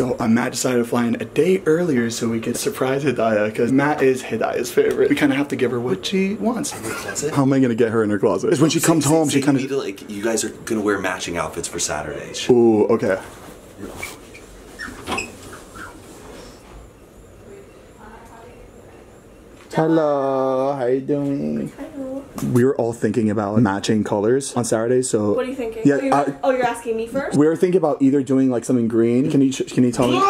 So Matt decided to fly in a day earlier so we could surprise Hidaya, because Matt is Hidaya's favorite. We kind of have to give her what she wants. In the closet? How am I gonna get her in her closet? When she comes home, she kind of like, you guys are gonna wear matching outfits for Saturdays. Ooh, okay. Hello, how you doing? Hello. We were all thinking about matching colors on Saturday, so... What are you thinking? Yeah, you're asking me first? We were thinking about either doing like something green. Can you tell me?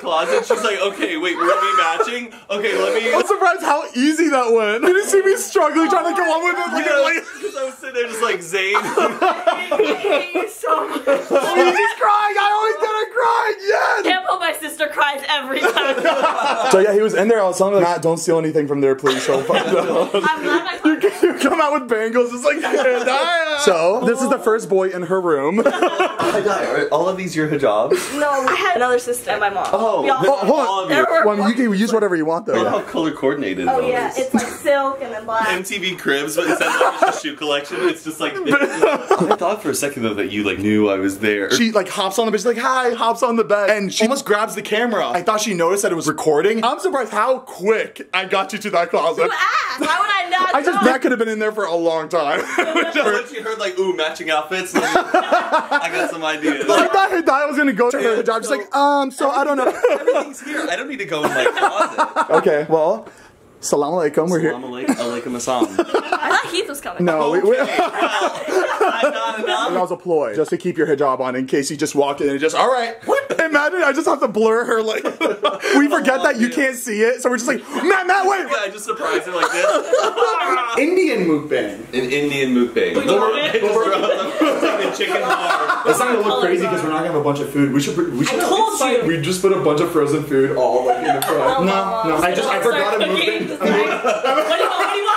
Closet, she's like, okay, wait, were we matching? Okay, let me. I'm surprised how easy that went. You didn't see me struggling trying to go on with it. Like, because I was sitting there just like, Zane. I hate you so much. She's crying. I always get her crying. Yes. Can't believe my sister cries every time. So yeah, he was in there. I was telling him, Matt, don't steal anything from there, please. So I'm glad you come out with bangles. It's like, Hidaya. So this is the first boy in her room. Hidaya, are all of these your hijabs? No, I had another sister and my mom. Oh, hold on. Well, you can use whatever you want though. Look how color coordinated. Oh yeah, it's like silk and then black. MTV Cribs, but instead of just a shoe collection, it's just like. I thought for a second though that you like knew I was there. She like hops on the bed, she's like hi, hops on the bed, and she almost grabs the camera. I thought she noticed that it was recording. I'm surprised how quick I got you to that closet. You asked. Why would I not? I just that could have been in there for a long time. When she heard like ooh matching outfits, like, I got some ideas. But I thought Hidaya was gonna go to her hijab. She's like so I don't know. Everything's here. I don't need to go in my closet. Okay, well, salam alaikum. We're here. Salam alaikum assalam. I thought Heath was coming. No, okay. I'm not enough. That was a ploy, just to keep your hijab on in case you just walked in and just, all right. What? Imagine I just have to blur her like. We forget that you can't see it, so we're just like, Matt, wait. Yeah, I just surprised her like this. Indian mukbang. An Indian mukbang. Chicken bar. That's not gonna look crazy because we're not gonna have a bunch of food. We should. I told you. We just put a bunch of frozen food all like in the front. No. I forgot a mukbang.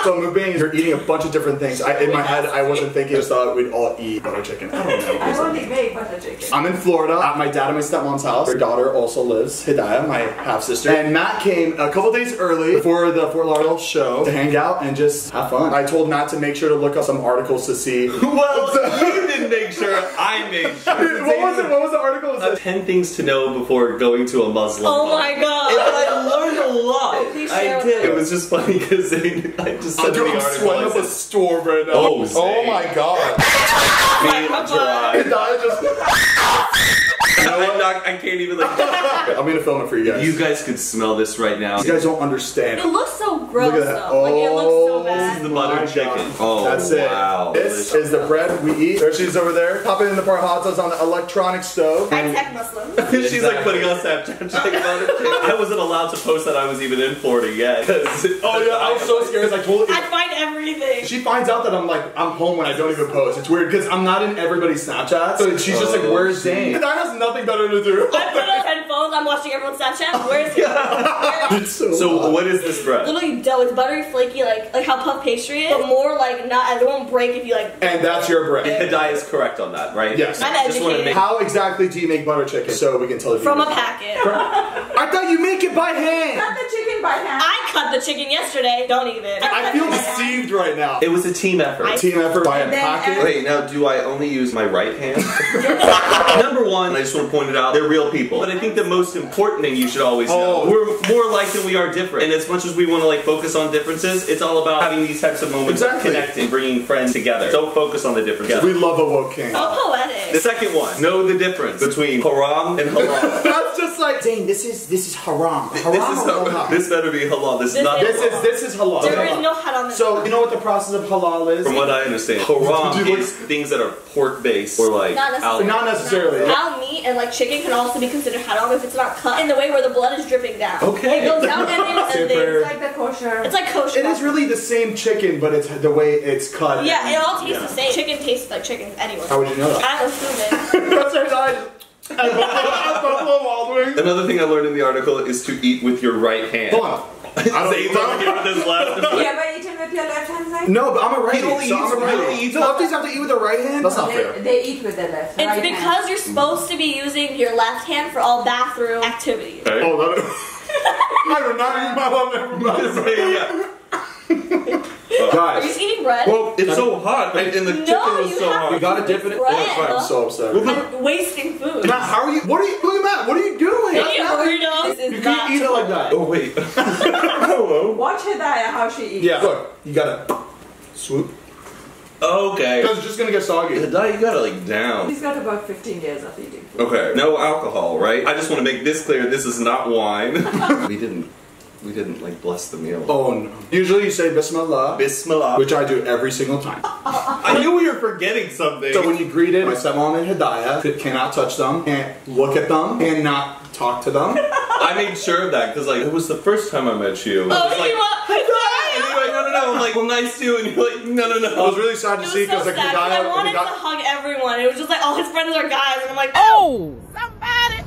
So mukbang is you're eating a bunch of different things. In my head, I wasn't thinking. I just thought we'd all eat butter chicken. I don't know. I don't think they eat butter chicken. I'm in Florida at my dad and my stepmom's house. Her daughter also lives, Hidaya, my half sister. And Matt came a couple days early before the Fort Lauderdale show to hang out and just have fun. I told Matt to make sure to look up some articles to see. Well, make sure I made sure. What was the article? Was 10 things to know before going to a Muslim. Oh my god. And I learned a lot. I did. It was just funny because I just said the article. I'm sweating up a storm right now. Oh my god. Hidaya just... I can't even like. I'm gonna film it for you guys. You guys could smell this right now. You guys don't understand. It looks so gross. Look at that. Oh, like, it looks so bad. This is the butter chicken. Oh, that's it. Wow. This is the bread we eat. There she's over there. Popping in the hot sauce on the electronic stove. I'm tech Muslim. She's like putting on Snapchat. She's like, I wasn't allowed to post that I was even in Florida yet. Oh yeah, I was so scared. I totally. I find everything. She finds out that I'm like I'm home when I don't even post. It's weird because I'm not in everybody's Snapchat. So she's just like, where's Zane? And that has nothing better to do. I put on 10 phones, I'm watching everyone's Snapchat. Where's it? It's so what is this bread? Literally dough, it's buttery, flaky, like how puff pastry is, but more like not, it won't break if you like. And that's your bread. And Hidaya is correct on that, right? Yes. I'm educated. How exactly do you make butter chicken? So we can tell you. From a packet. I thought you make it by hand. Cut the chicken by hand. I cut the chicken yesterday. Don't eat it. I feel deceived right now. It was a team effort. Team effort by a packet. Wait, now do I only use my right hand? Number one, I just want to point it out, they're real people. But I think the most important thing you should always know, we're more alike than we are different. And as much as we want to like focus on differences, it's all about having these types of moments, connecting, bringing friends together. Don't focus on the differences. We love a woke king. Oh, poetic. The second one, know the difference between haram and halal. That's just like, Zane, this is haram. This better be halal. This is halal. There is no halal. So you know what the process of halal is? From what I understand, haram is things that are pork based or like not necessarily. Halal meat and like chicken can also be considered halal if it's not cut in the way where the blood is dripping down. Okay. It goes down and it's like the kosher. It's like kosher. It is really the same chicken, but it's the way it's cut. Yeah, it all tastes the same. Chicken tastes like chicken anyway. How would you know that? I'm assuming. That's her diet. Another thing I learned in the article is to eat with your right hand. Hold on. I don't eat with his left. Yeah, but you with your left hand side? No, but I'm a righty. So lefties have to eat with their right hand? That's not fair. They eat with their left hand. It's because you're supposed to be using your left hand for all bathroom activities. Okay. Oh, that is... I do not use my left hand. Guys, are you eating bread? Well, it's so hot, and the chicken was so hot. We gotta dip it in. I'm so upset. I'm wasting food. Matt, how are you? What are you? Look at Matt. What are you doing? You can't eat it like that. Oh wait. Hello. Watch Hidaya how she eats. Yeah. Look, you gotta swoop. Okay. Because it's just gonna get soggy. Hidaya, you gotta like down. He's got about 15 days of eating food. Okay. No alcohol, right? I just want to make this clear. This is not wine. We didn't like bless the meal. Oh no. Usually you say Bismillah. Bismillah. Which I do every single time. I knew we were forgetting something. So when you greeted my stepmom and Hidaya, cannot touch them, can't look at them, and not talk to them. I made sure of that because like it was the first time I met you. Oh, no. I'm like, well, nice to you, and you're like, no. I was really sad to see because so like Hidaya, I wanted to hug everyone. It was just like all his friends are guys, and I'm like, oh.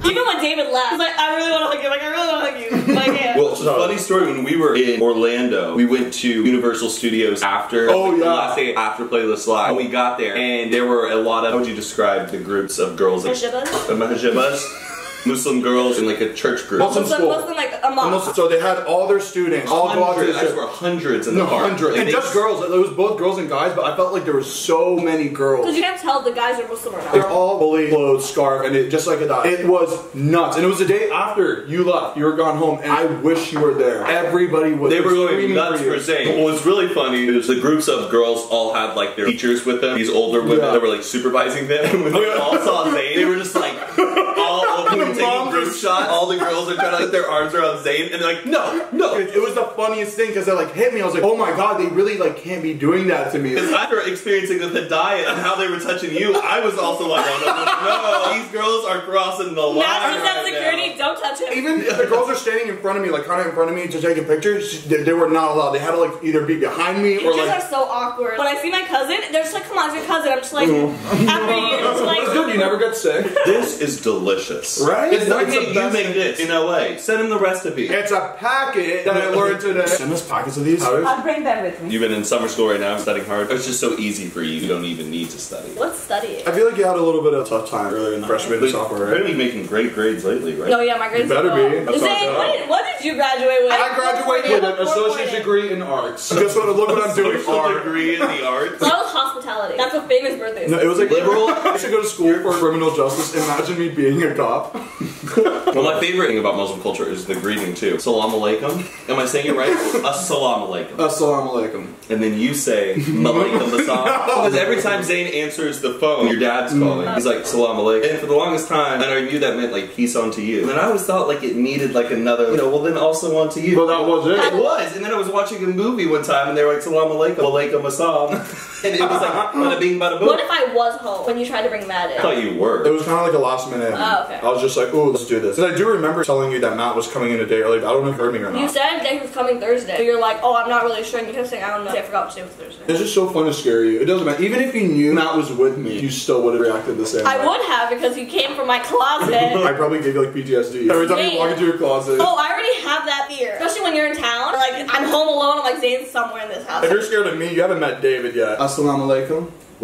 Even when David left, like, I really want to hug you. Like, I really want to hug you. Like, yeah. Well, funny story. When we were in Orlando, we went to Universal Studios after. Oh yeah. Last day after Playlist Live, and we got there, and there were a lot of. How would you describe the groups of girls? Hijabas. Muslim girls in like a church group. Muslim like a mosque. So they had all their students all go out to the church. There were hundreds in the park. Hundreds. And just girls. It was both girls and guys, but I felt like there were so many girls. Because you can't tell the guys are Muslim or not. They're all fully clothed, scarf, and just like a dot. It was nuts. And it was the day after you left. You were gone home, and I wish you were there. Everybody was. They were going nuts for Zane. What was really funny is the groups of girls all had like their teachers with them. These older women that were like supervising them. And when they all saw Zane, they were just like all over. Taking group shots, all the girls are trying to put their arms around Zane, and they're like, no. It was the funniest thing because they like hit me. I was like, oh my god, they really like can't be doing that to me. Because after experiencing the Hidaya and how they were touching you, I was also like, oh, no, these girls are crossing the line. Now security, don't touch him. Even if the girls are standing in front of me, like kind of in front of me to take a picture, they were not allowed. They had to like either be behind me or like. Pictures are so awkward. When I see my cousin, they're just like, come on, it's your cousin. I'm just like, after you, it's like. It's good. You never get sick. This is delicious. Right? It's like you make this in LA. Send him the recipe. It's a packet that I learned today. Send us packets of these. I'll bring them with me. You've been in summer school right now, studying hard. It's just so easy for you. You don't even need to study. What's studying? I feel like you had a little bit of a tough time earlier in freshman and sophomore. You're really making great grades lately, right? Oh yeah, my grades. You better be. Zane, what did you graduate with? I graduated with an associate's degree in arts. Guess what? Look what I'm doing. Associate's degree in the arts. That was hospitality. That's a famous birthday. No, it was like liberal. I should go to school for criminal justice. Imagine me being a cop. Well, my favorite thing about Muslim culture is the greeting too. Salam alaikum. Am I saying it right? Assalamu alaikum. Assalamu alaikum. And then you say malaikum assalam. Because every time Zane answers the phone, your dad's calling. He's like salam alaikum. And for the longest time, and I knew that meant like peace unto you. And then I always thought like it needed like another, you know, well then also unto you. But that was it. It was. And then I was watching a movie one time, and they were like salam alaikum, malaikum assalam. And it was like bada bing, bada boom. What if I was home when you tried to bring Matt in? I thought you were. It was kind of like a last minute. Oh, okay. I was just like, ooh, let's do this. Because I do remember telling you that Matt was coming in a day early. I don't know if you heard me or not. You said that he was coming Thursday. So you're like, oh, I'm not really sure. And you kept saying, I don't know. I forgot to say it was Thursday. It's just so fun and scary. It doesn't matter. Even if you knew Matt was with me, you still would have reacted the same way. I would have because you came from my closet. I probably gave you like PTSD. Every time you walk into your closet. Oh, I already have that fear. Especially when you're in town. Like, I'm home alone. I'm like, Zane's somewhere in this house. If you're scared of me, you haven't met David yet. Assalamu alaikum. I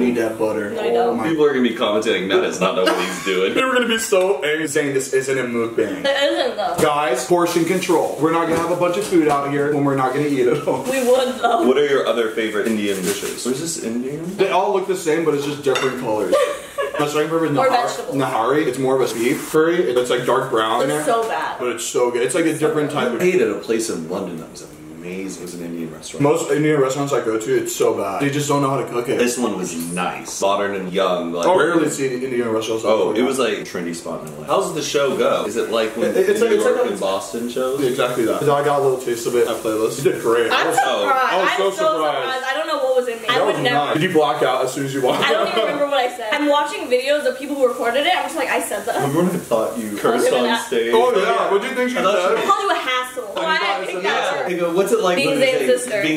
need that butter. No, people are gonna be commenting, Matt does not know what he's doing. They were gonna be so angry saying this isn't a mukbang. It isn't though. Guys, portion control. We're not gonna have a bunch of food out here when we're not gonna eat it all. We would though. What are your other favorite Indian dishes? What is this, Indian? They all look the same, but it's just different colors. My second favorite is Nahari. It's more of a beef curry. It's like dark brown. It's so bad. But it's so good. It's like a different type of. I ate at a place in London that was amazing. It was an Indian restaurant. Most Indian restaurants I go to, it's so bad. They just don't know how to cook it. This one was nice. Modern and young. Like, oh, rarely see Indian restaurants. Oh, it was like a trendy spot in LA. How's the show go? Is it like when New York and Boston shows? Exactly that. I got a little taste of it at Playlist. You did great. I was so surprised. I don't know what was in me. I would never. Did you black out as soon as you walked out? I don't even remember what I said. I'm watching videos of people who recorded it. I'm just like, I said that. Remember when I thought you cursed on stage? Oh yeah. What do you think you said? I called you a hass. hassle. Why did I pick that word? They go, what's it like being Zane's sister? Like,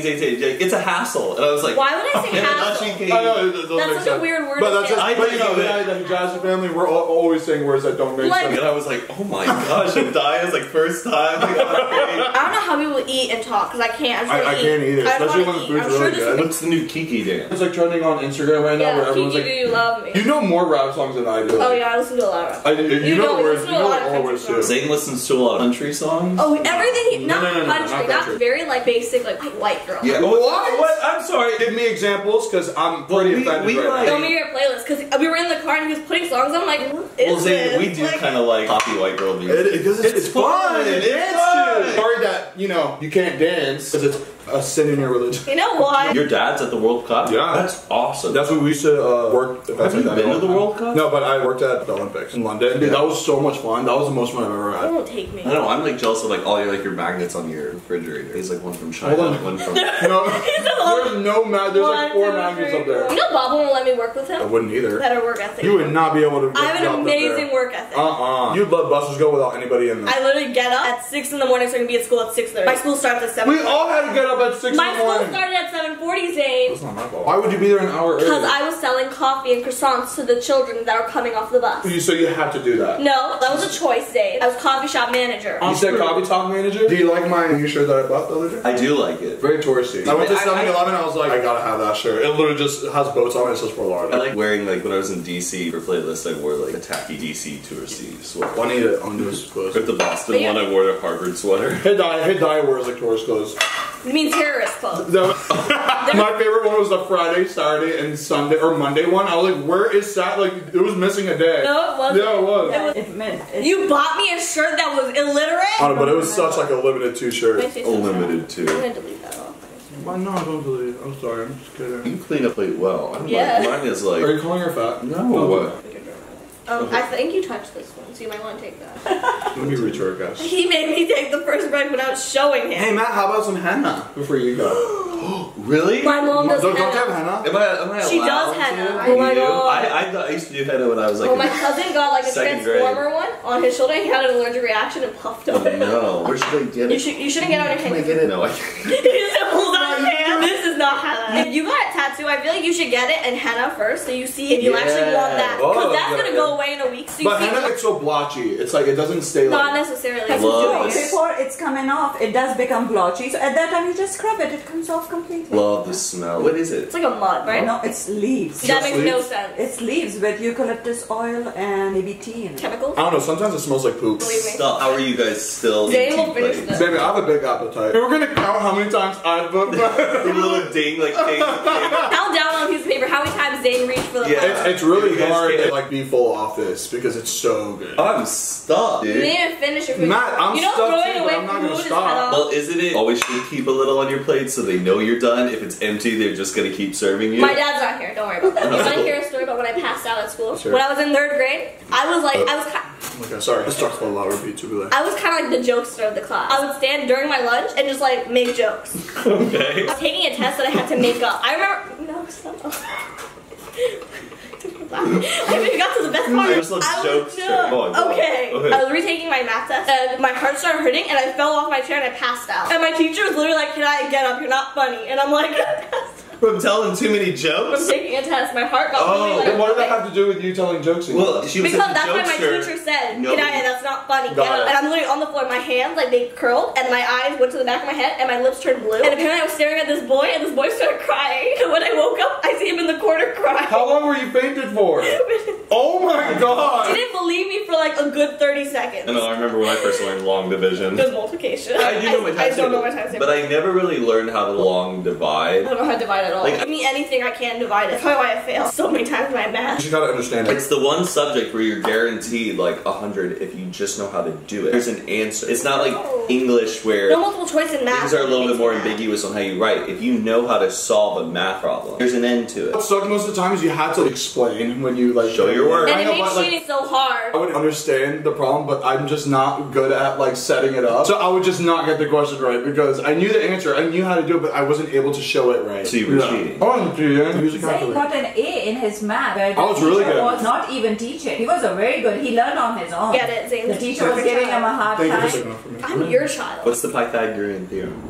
it's a hassle. And I was like, why would I say hassle? That's such a weird word. But that's the Hijazi family, we're always saying words that don't make sense. And I was like, oh my gosh, Hidaya's like first time. I don't know how people eat and talk because I can't. I can't either, especially when the food's really good. What's the new Kiki dance? It's like trending on Instagram right now where everyone's like, you love me. You know more rap songs than I do. Oh yeah, I listen to a lot of rap. You know the words. You know all words too. Zane listens to a lot of country songs. Oh, everything. Not country. Not very like basic like white girl. Yeah. What? I'm sorry. Give me examples because I'm pretty offended right now. Show me your playlist because we were in the car and he was putting songs on. I'm like, what is Zane, we do kind of like poppy white girl music because it's fun. It's fun. Sorry that you know you can't dance because it's a sin in your religion. You know what? Your dad's at the World Cup? Yeah. That's awesome. That's what we used to work. Have you been to the World Cup? No, but I worked at the Olympics in London. Dude, that was so much fun. That was the most fun I've ever had. Don't take me. I know, I'm like jealous of like all your magnets on your refrigerator. He's like one from China, one from... No, there's no magnets. There's like four magnets up there. You know Bob won't let me work with him? I wouldn't either. Better work ethic. You would not be able to... I have an amazing work ethic. Uh-uh. You'd let buses go without anybody in there. I literally get up at 6 in the morning so I can be at school at 6:30. My school starts at 7. We all had to get up at 6 in the morning. My school started at 7:40, Zane. That's not my fault. Why would you be there an hour early? Because I was selling coffee and croissants to the children that were coming off the bus. So you had to do that? No, that was a choice, Zane. I was coffee shop manager. You said coffee shop manager? Do you like my new shirt that I bought the other day? I do like it. Very touristy. I went to 7-Eleven and I was like, I gotta have that shirt. It literally just has boats on it. It says Fort Lauderdale. I like wearing, like, when I was in D.C. for Playlist, I wore, like, a tacky D.C. touristy sweater. One need it under his clothes. With the Boston one, I wore a Harvard sweater. Hidaya wears, like, tourist clothes. You mean terrorist club? My favorite one was the Friday, Saturday, and Sunday, or Monday one. I was like, where is that? Like, it was missing a day. No, it wasn't. Yeah, it was. You bought me a shirt that was illiterate? I don't know, but it was such like a limited 2 shirt. A limited 2. I'm gonna delete that off. Why not? Don't delete it. I'm sorry, I'm just kidding. You clean up late well. Like, mine is like... Are you calling her fat? No. No. What? I think you touched this one, so you might want to take that. Let me reach our guest. He made me take the first break without showing him. Hey Matt, how about some henna before you go? Really? My mom does henna. Don't have henna? Am I she does henna. Oh my god. I used to do henna when I was like... Well, my cousin got like a transformer one on his shoulder. He had an allergic reaction and puffed up. Oh no. Where should I get it? You shouldn't get out of your hand. Can I get it? No, I can't. He just pulled out his hand. This is not henna. If you got a tattoo, I feel like you should get it and henna first so you see if you actually want that. Because that's going to go away in a week. So but henna, it's so blotchy. It's like, it doesn't stay like... Not necessarily. Before it's coming off, it does become blotchy. So at that time, you just scrub it. It comes off completely. Love the smell. What is it? It's like a mud, right? No, it's leaves. That makes no sense. It's leaves with eucalyptus oil and maybe tea in it. Chemicals? I don't know. Sometimes it smells like poop. Stop. How are you guys still eating? Baby, I have a big appetite. We're going to count how many times I've booked. A little ding, like ding. Count down on his paper how many times Zane reached for the it's really hard to like be full off this because it's so good. I'm stuck, dude. You didn't even finish your food. Matt, I'm stuck too, but I'm not going to stop. Well, isn't it always should keep a little on your plate so they know you're done? If it's empty, they're just going to keep serving you. My dad's not here. Don't worry about that. You want to hear a story about when I passed out at school? Sure. When I was in 3rd grade, I was like, okay, sorry. This talks about a lot of people. I was kind of like the jokester of the class. I would stand during my lunch and just like make jokes. Okay. I was taking a test that I had to make up. I remember. No, stop. I mean, you got to the best part. Okay. I was retaking my math test and my heart started hurting and I fell off my chair and I passed out. And my teacher was literally like, "Hidaya, get up. You're not funny." And I'm like, I passed out. From telling too many jokes? From taking a test, my heart got really like... What did that have to do with you telling jokes? Well, she was because that's what my teacher said, Hidaya, that's not funny. And I'm literally on the floor, my hands, like, they curled, and my eyes went to the back of my head, and my lips turned blue. And apparently I was staring at this boy, and this boy started crying. And when I woke up, I see him in the corner crying. How long were you fainted for? Oh my god! She didn't believe me for like a good 30 seconds. I know, I remember when I first learned long division. It was multiplication. I don't know my times. But I never really learned how to long divide. I don't know how to divide at all. Like, I mean, anything I can divide it. That's probably why I fail so many times in my math. You just gotta understand it. It's the one subject where you're guaranteed like 100 if you just know how to do it. There's an answer. It's not like English where no multiple choice in math. Things are a little bit more ambiguous on how you write. If you know how to solve a math problem, there's an end to it. What's stuck most of the time is you have to explain when you like show your your work. And it makes shooting so hard. I would understand the problem, but I'm just not good at like setting it up. So I would just not get the question right because I knew the answer, I knew how to do it, but I wasn't able to show it right. So you were cheating. I wasn't cheating. Zane got an A in his math. I was really good. Was not even teaching. He was very good. He learned on his own. Get it, Zane. The teacher was giving him a hard time. I'm your child. What's the Pythagorean theorem?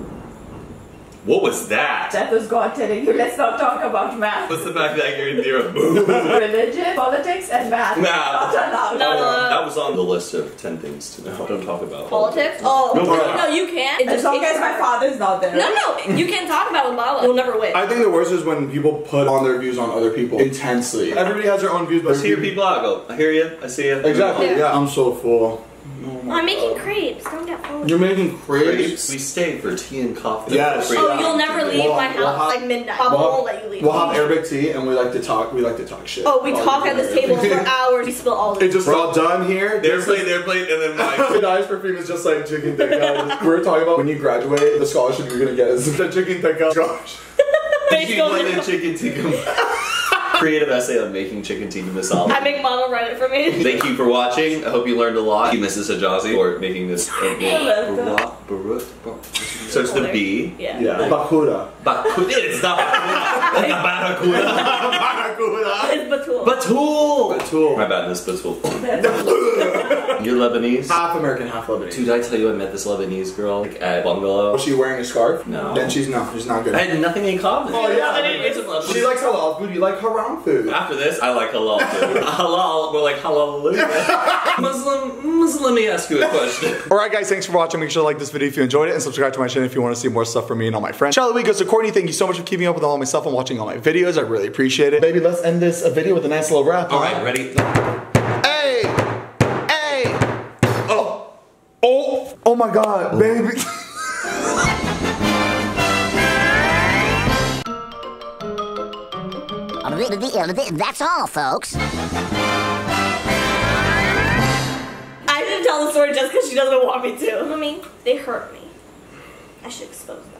What was that? That was God telling you, let's not talk about math. What's the fact that you're in theory? Religion, politics, and math. Nah. Not allowed. That was on the list of 10 things to know. Don't talk about. Politics? Oh, no, you can't. As long as my father's not there. No, you can't talk about it with Lala. You'll never win. I think the worst is when people put on their views on other people intensely. Everybody has their own views, but I hear people out go, I hear you, I see you. Exactly, yeah. I'm so full. Oh, I'm making crepes. Don't get full. You're making crepes? We stay for tea and coffee. Yes. Oh, you'll never leave my house like midnight. Papa won't let you leave. We'll have Arabic tea and we like to talk. We like to talk shit. Oh, we talk at this table for hours. We spill all the It's just all done here. Their plate, and then mine. Hidaya's perfume is just like chicken tikka. We're talking about when you graduate, the scholarship you're gonna get is the chicken tikka. Gosh. Chicken tikka. Creative essay on making chicken tikka masala. I make Mama write it for me. Thank you for watching. I hope you learned a lot. You, Mrs. Hijazi, for making this. So it's the B. Yeah. Bakura. It's not Bakura. It's not Barracuda. Barracuda. It's Batool. Batool. Batool. My bad, this Batool. You're Lebanese? Half American, half Lebanese. Dude, I tell you, I met this Lebanese girl like, at Bungalow. Was she wearing a scarf? No. Then she's not good. I had nothing in common. Oh yeah. She likes halal food. You like haram. Food. After this, I like halal food. Halal, we're like hallelujah. Muslim, let me ask you a question. Alright guys, thanks for watching. Make sure to like this video if you enjoyed it and subscribe to my channel if you want to see more stuff from me and all my friends. Shout out to Courtney, thank you so much for keeping up with all my stuff and watching all my videos. I really appreciate it. Baby, let's end this video with a nice little wrap. Alright, ready? Hey! Hey! Oh! Oh! Oh my god, baby! That's all, folks. I didn't tell the story just because she doesn't want me to. Mommy, they hurt me. I should expose them.